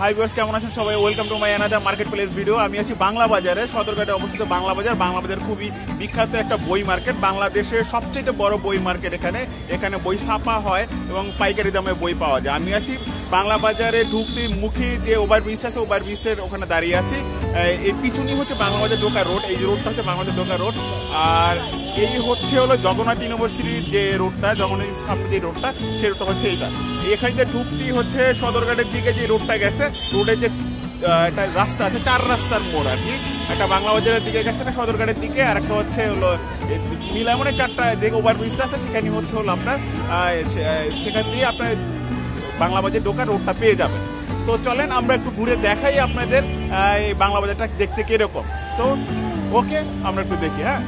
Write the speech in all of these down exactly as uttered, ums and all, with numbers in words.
Hi viewers, কেমন আছেন সবাই? Welcome to my another marketplace video. আমি আছি বাংলা বাজারে, সদরঘাটে অবস্থিত বাংলা বাজার। বাংলা বাজার খুবই বিখ্যাত একটা বই মার্কেট, বাংলাদেশের সবচেয়ে বড় বই মার্কেট। এখানে এখানে বই ছাপা হয় এবং পাইকারি দামে বই পাওয়া যায়। আমি আছি বাংলা বাজারে ঢুকতে মুখে যে ওভারব্রিজ আছে, ওভারব্রিজের ওখানে দাঁড়িয়ে আছি। এই পিছনই হচ্ছে বাংলা বাজার ঢোকা রোড, এই রোডটা হচ্ছে বাংলা বাজার ঢোকা রোড। আর এই হচ্ছে হলো জগন্নাথ ইউনিভার্সিটির যে রোডটা, জগন্নাথ সামনে যে রোডটা, সেই রোডটা হচ্ছে এইটা। এখানে ঢুকতেই হচ্ছে সদরঘাটের দিকে যে রোডটা গেছে, রোডের যে একটা রাস্তা আছে, চার রাস্তার মোড় আর কি, একটা বাংলা বাজারের দিকে গেছে না সদরঘাটের দিকে, আর একটা হচ্ছে হলো নীলামনের চারটা যে ওভারব্রিজটা আছে সেখানে হচ্ছে হলো আপনার সেখান দিয়ে আপনার বাংলা বাজার ঢোকার রোডটা পেয়ে যাবেন। তো চলেন আমরা একটু ঘুরে দেখাই আপনাদের এই বাংলা বাজারটা দেখতে কিরকম। তো ওকে, আমরা একটু দেখি। হ্যাঁ,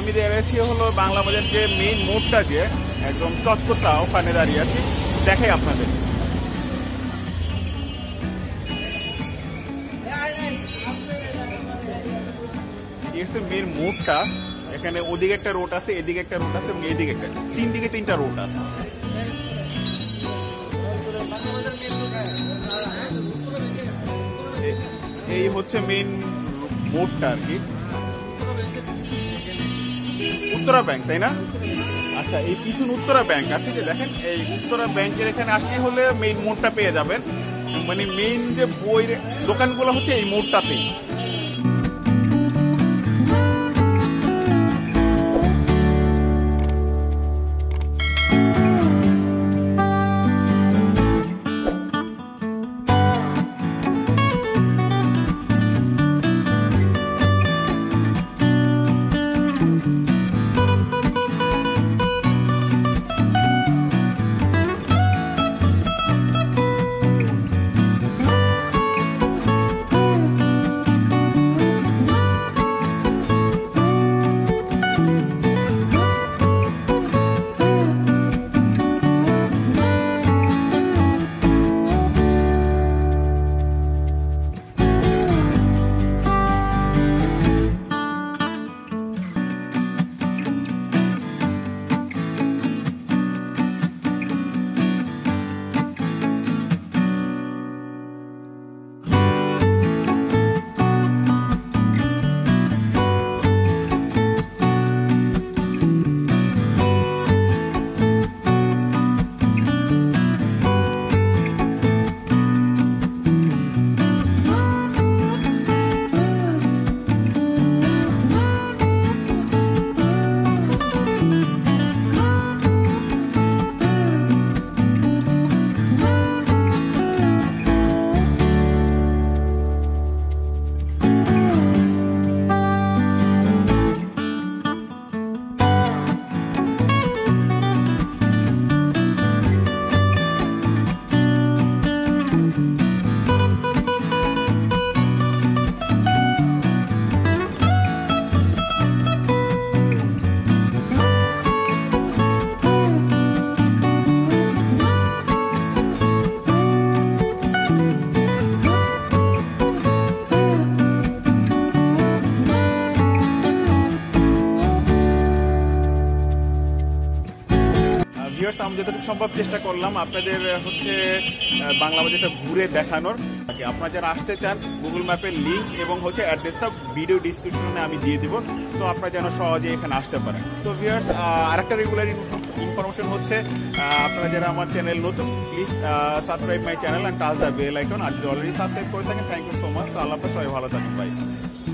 আমি দাঁড়িয়েছি হলো বাংলা বাজার যে মেইন মোড়টা, যে একদম চত্বরটা, ওখানে দাঁড়িয়ে আছি, দেখাই আপনাদের। মেইন মোড়টা, এখানে ওদিকে একটা রোড আছে, এদিকে একটা রোড আছে, এদিকে একটা, তিন দিকে তিনটা রোড আছে। এই হচ্ছে মেইন মোড়টা আর কি, উত্তরা ব্যাংক, তাই না? আচ্ছা, এই পিছন উত্তরা ব্যাংক আছে যে, দেখেন এই উত্তরা ব্যাংকের এখানে আসতে হলে মেইন মোড়টা পেয়ে যাবেন, মানে মেইন যে বইয়ের দোকানগুলো হচ্ছে এই মোড়টাতেই। পডকাস্ট আমি যতটুকু সম্ভব চেষ্টা করলাম আপনাদের হচ্ছে বাংলা বাজারটা ঘুরে দেখানোর। আপনারা যারা আসতে চান গুগল ম্যাপের লিঙ্ক এবং হচ্ছে অ্যাড্রেসটা ভিডিও ডিসক্রিপশনে আমি দিয়ে দেবো, তো আপনারা যেন সহজে এখানে আসতে পারেন। তো ভিউয়ার্স, আর একটা রেগুলার ইনফরমেশন হচ্ছে আপনারা যারা আমার চ্যানেল নতুন, please subscribe my channel and touch the bell icon. আর যদি অলরেডি সাবস্ক্রাইব করে থাকেন, থ্যাংক ইউ সো মাচ। তো আল্লাহ আপনার সবাই ভালো থাকেন, বাই।